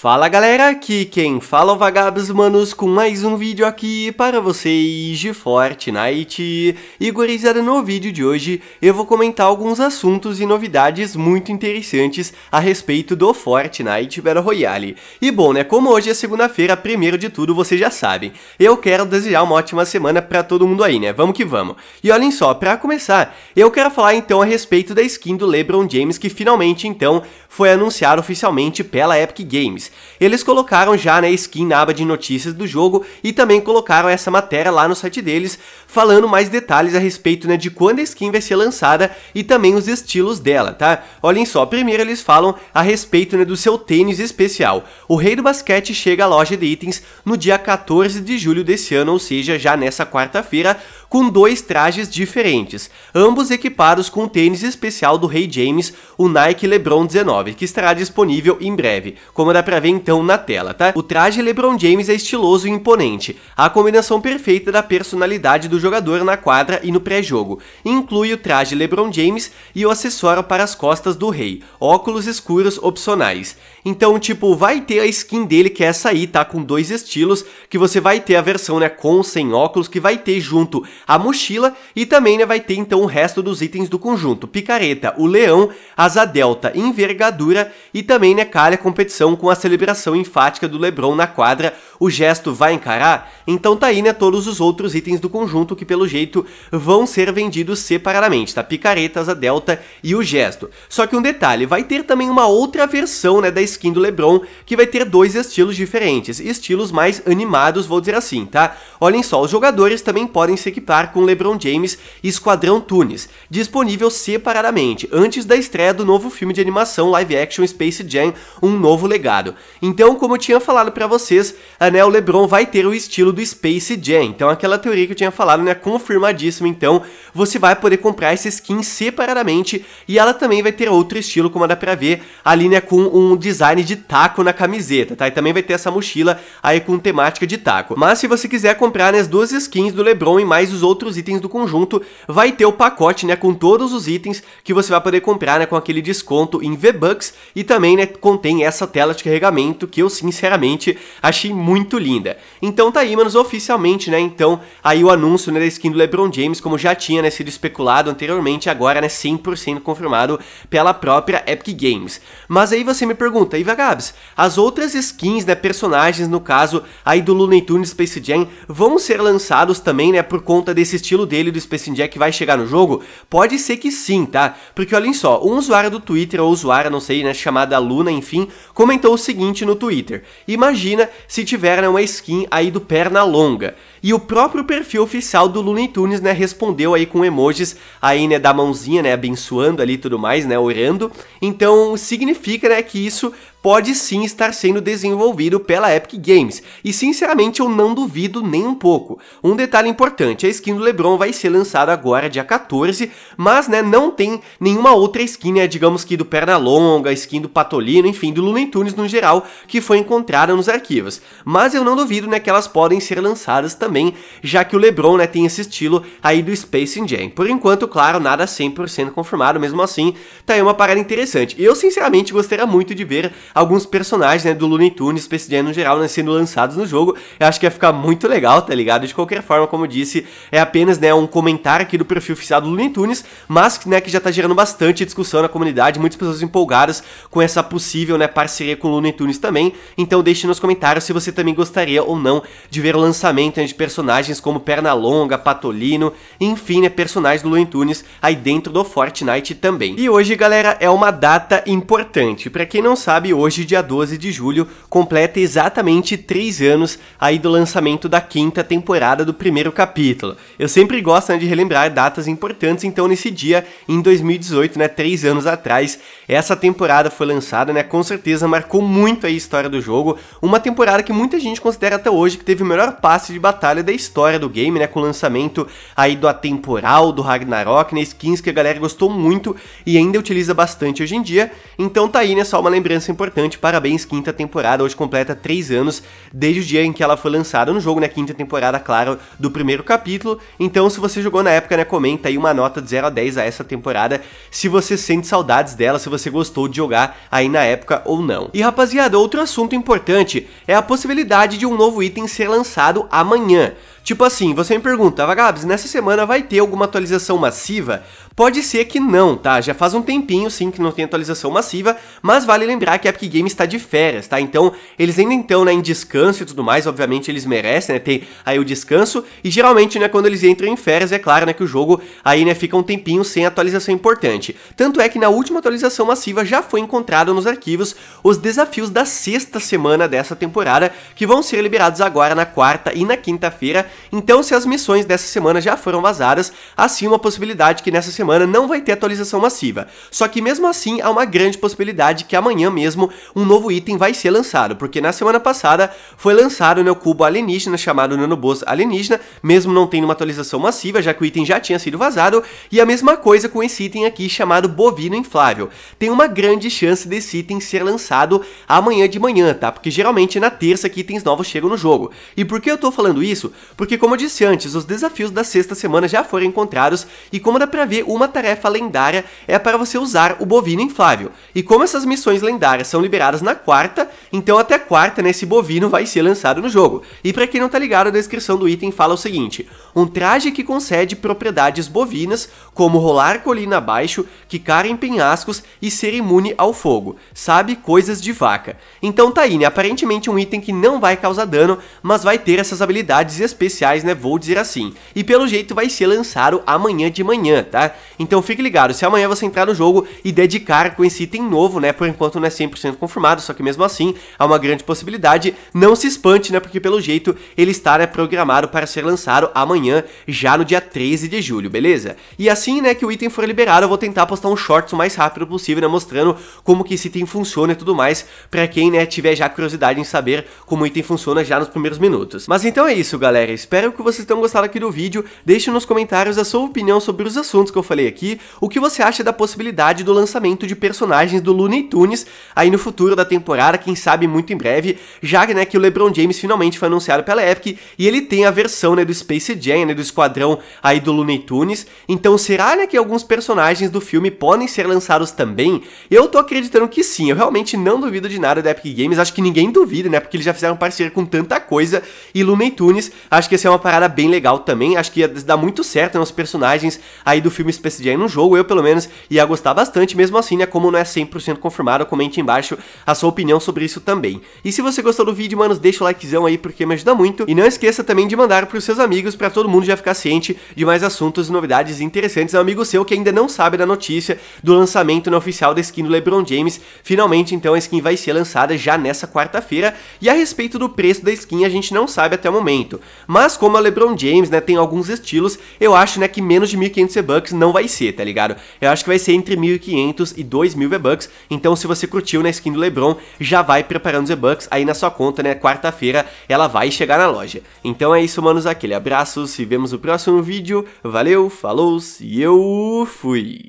Fala galera, aqui quem fala é o Vagabbss, manos, com mais um vídeo aqui para vocês de Fortnite. E gurizada, no vídeo de hoje eu vou comentar alguns assuntos e novidades muito interessantes a respeito do Fortnite Battle Royale. E bom, né, como hoje é segunda-feira, primeiro de tudo vocês já sabem, eu quero desejar uma ótima semana para todo mundo aí, né, vamos que vamos. E olhem só, para começar, eu quero falar então a respeito da skin do LeBron James, que finalmente então foi anunciada oficialmente pela Epic Games. Eles colocaram já, né, skin na aba de notícias do jogo e também colocaram essa matéria lá no site deles, falando mais detalhes a respeito, né, de quando a skin vai ser lançada e também os estilos dela, tá? Olhem só, primeiro eles falam a respeito, né, do seu tênis especial. O rei do basquete chega à loja de itens no dia 14 de julho desse ano, ou seja, já nessa quarta-feira, com dois trajes diferentes, ambos equipados com o tênis especial do rei James, o Nike LeBron 19, que estará disponível em breve, como dá pra ver então na tela, tá? O traje LeBron James é estiloso e imponente, a combinação perfeita da personalidade do jogador na quadra e no pré-jogo. Inclui o traje LeBron James e o acessório para as costas do rei, óculos escuros opcionais. Então, tipo, vai ter a skin dele, que é essa aí, tá? Com dois estilos, que você vai ter a versão, né, com sem óculos, que vai ter junto a mochila e também, né, vai ter então o resto dos itens do conjunto: picareta, o leão, asa delta, envergadura e também, né, calha a competição com a celebração enfática do LeBron na quadra, o gesto vai encarar. Então tá aí, né, todos os outros itens do conjunto que pelo jeito vão ser vendidos separadamente, tá? Picaretas, a delta e o gesto. Só que um detalhe, vai ter também uma outra versão, né, da skin do LeBron, que vai ter dois estilos diferentes, estilos mais animados, vou dizer assim, tá? Olhem só, os jogadores também podem se equipar com LeBron James e Esquadrão Tunes, disponível separadamente, antes da estreia do novo filme de animação live action Space Jam, um novo legado. Então, como eu tinha falado pra vocês, né, o LeBron vai ter o estilo do Space Jam, então aquela teoria que eu tinha falado, né, confirmadíssima. Então você vai poder comprar essa skin separadamente e ela também vai ter outro estilo, como dá pra ver ali, né, com um design de taco na camiseta, tá? E também vai ter essa mochila aí com temática de taco. Mas se você quiser comprar, né, as duas skins do LeBron e mais os outros itens do conjunto, vai ter o pacote, né, com todos os itens que você vai poder comprar, né, com aquele desconto em V-Bucks e também, né, contém essa tela de carregamento que eu sinceramente achei muito linda. Então tá aí, manos, oficialmente, né, então aí o anúncio, né, da skin do LeBron James, como já tinha, né, sido especulado anteriormente, agora, né, 100% confirmado pela própria Epic Games. Mas aí você me pergunta, e Vagabbss, as outras skins, né, personagens, no caso aí do Looney Tunes Space Jam, vão ser lançados também, né, por conta desse estilo dele do Space Jam que vai chegar no jogo? Pode ser que sim, tá? Porque olhem só, um usuário do Twitter, ou usuária, não sei, né, chamada Luna, enfim, comentou o seguinte no Twitter: imagina se tiver, né, uma skin aí do Pernalonga. E o próprio perfil oficial do Looney Tunes, né, respondeu aí com emojis aí, né, da mãozinha, né, abençoando ali e tudo mais, né, orando. Então significa, né, que isso pode sim estar sendo desenvolvido pela Epic Games, e sinceramente eu não duvido nem um pouco. Um detalhe importante, a skin do LeBron vai ser lançada agora dia 14, mas, né, não tem nenhuma outra skin, né, digamos que do Pernalonga, skin do Patolino, enfim, do Looney Tunes no geral, que foi encontrada nos arquivos. Mas eu não duvido, né, que elas podem ser lançadas também, já que o LeBron, né, tem esse estilo aí do Space Jam. Por enquanto, claro, nada 100% confirmado, mesmo assim, tá aí uma parada interessante. Eu sinceramente gostaria muito de ver alguns personagens, né, do Looney Tunes, Space Jam no geral, né, sendo lançados no jogo. Eu acho que ia ficar muito legal, tá ligado? De qualquer forma, como eu disse, é apenas, né, um comentário aqui do perfil oficial do Looney Tunes, mas, né, que já tá gerando bastante discussão na comunidade, muitas pessoas empolgadas com essa possível, né, parceria com o Looney Tunes também. Então deixe nos comentários se você também gostaria ou não de ver o lançamento, né, de personagens como Pernalonga, Patolino, enfim, né, personagens do Looney Tunes aí dentro do Fortnite também. E hoje, galera, é uma data importante. Pra quem não sabe, hoje, dia 12 de julho, completa exatamente 3 anos aí do lançamento da 5ª temporada do primeiro capítulo. Eu sempre gosto, né, de relembrar datas importantes, então nesse dia, em 2018, né, 3 anos atrás, essa temporada foi lançada, né, com certeza marcou muito aí a história do jogo, uma temporada que muita gente considera até hoje que teve o melhor passe de batalha da história do game, né, com o lançamento aí do Atemporal, do Ragnarok, né, skins que a galera gostou muito e ainda utiliza bastante hoje em dia. Então tá aí, né, só uma lembrança importante importante, parabéns, quinta temporada, hoje completa 3 anos desde o dia em que ela foi lançada no jogo, né, quinta temporada, claro, do primeiro capítulo. Então se você jogou na época, né, comenta aí uma nota de 0 a 10 a essa temporada, se você sente saudades dela, se você gostou de jogar aí na época ou não. E rapaziada, outro assunto importante é a possibilidade de um novo item ser lançado amanhã. Tipo assim, você me pergunta, Vagabbss, nessa semana vai ter alguma atualização massiva? Pode ser que não, tá? Já faz um tempinho, sim, que não tem atualização massiva, mas vale lembrar que a Epic Games está de férias, tá? Então, eles ainda estão, né, em descanso e tudo mais, obviamente eles merecem, né, ter aí o descanso, e geralmente, né, quando eles entram em férias, é claro, né, que o jogo aí, né, fica um tempinho sem atualização importante. Tanto é que na última atualização massiva já foi encontrado nos arquivos os desafios da 6ª semana dessa temporada, que vão ser liberados agora na quarta e na quinta-feira. Então, se as missões dessa semana já foram vazadas, assim uma possibilidade que nessa semana não vai ter atualização massiva. Só que mesmo assim, há uma grande possibilidade que amanhã mesmo um novo item vai ser lançado, porque na semana passada foi lançado, né, o cubo alienígena chamado Nanoboss Alienígena, mesmo não tendo uma atualização massiva, já que o item já tinha sido vazado, e a mesma coisa com esse item aqui chamado Bovino Inflável. Tem uma grande chance desse item ser lançado amanhã de manhã, tá? Porque geralmente é na terça que itens novos chegam no jogo. E por que eu tô falando isso? Porque, como eu disse antes, os desafios da 6ª semana já foram encontrados, e como dá pra ver, uma tarefa lendária é para você usar o bovino inflável. E como essas missões lendárias são liberadas na quarta, então até quarta, né, esse bovino vai ser lançado no jogo. E pra quem não tá ligado, a descrição do item fala o seguinte: um traje que concede propriedades bovinas, como rolar colina abaixo, quicar em penhascos e ser imune ao fogo. Sabe, coisas de vaca. Então tá aí, né, aparentemente um item que não vai causar dano, mas vai ter essas habilidades especiais, né, vou dizer assim, e pelo jeito vai ser lançado amanhã de manhã, tá? Então fique ligado, se amanhã você entrar no jogo e dedicar com esse item novo, né, por enquanto não é 100% confirmado, só que mesmo assim há uma grande possibilidade, não se espante, né, porque pelo jeito ele está, né, programado para ser lançado amanhã, já no dia 13 de julho, beleza? E assim, né, que o item for liberado, eu vou tentar postar um shorts o mais rápido possível, né, mostrando como que esse item funciona e tudo mais, pra quem, né, tiver já curiosidade em saber como o item funciona já nos primeiros minutos. Mas então é isso, galera, espero que vocês tenham gostado aqui do vídeo, deixe nos comentários a sua opinião sobre os assuntos que eu falei aqui, o que você acha da possibilidade do lançamento de personagens do Looney Tunes aí no futuro da temporada, quem sabe muito em breve, já, né, que o LeBron James finalmente foi anunciado pela Epic, e ele tem a versão, né, do Space Jam, né, do esquadrão aí do Looney Tunes. Então será, né, que alguns personagens do filme podem ser lançados também? Eu tô acreditando que sim, eu realmente não duvido de nada da Epic Games, acho que ninguém duvida, né, porque eles já fizeram parceria com tanta coisa, e Looney Tunes, acho que é uma parada bem legal também, acho que ia dar muito certo, né, os personagens aí do filme Space Jam no jogo, eu pelo menos ia gostar bastante, mesmo assim, né, como não é 100% confirmado, comente embaixo a sua opinião sobre isso também. E se você gostou do vídeo, manos, deixa o likezão aí, porque me ajuda muito, e não esqueça também de mandar pros seus amigos, pra todo mundo já ficar ciente de mais assuntos e novidades interessantes. É um amigo seu que ainda não sabe da notícia do lançamento oficial da skin do LeBron James, finalmente, então a skin vai ser lançada já nessa quarta-feira, e a respeito do preço da skin, a gente não sabe até o momento, mas como a LeBron James, né, tem alguns estilos, eu acho, né, que menos de 1.500 V-Bucks não vai ser, tá ligado? Eu acho que vai ser entre 1.500 e 2.000 V-Bucks, então se você curtiu na skin do LeBron, já vai preparando os V-Bucks aí na sua conta, né, quarta-feira ela vai chegar na loja. Então é isso, manos, aquele abraço, se vemos no próximo vídeo, valeu, falou, e eu fui!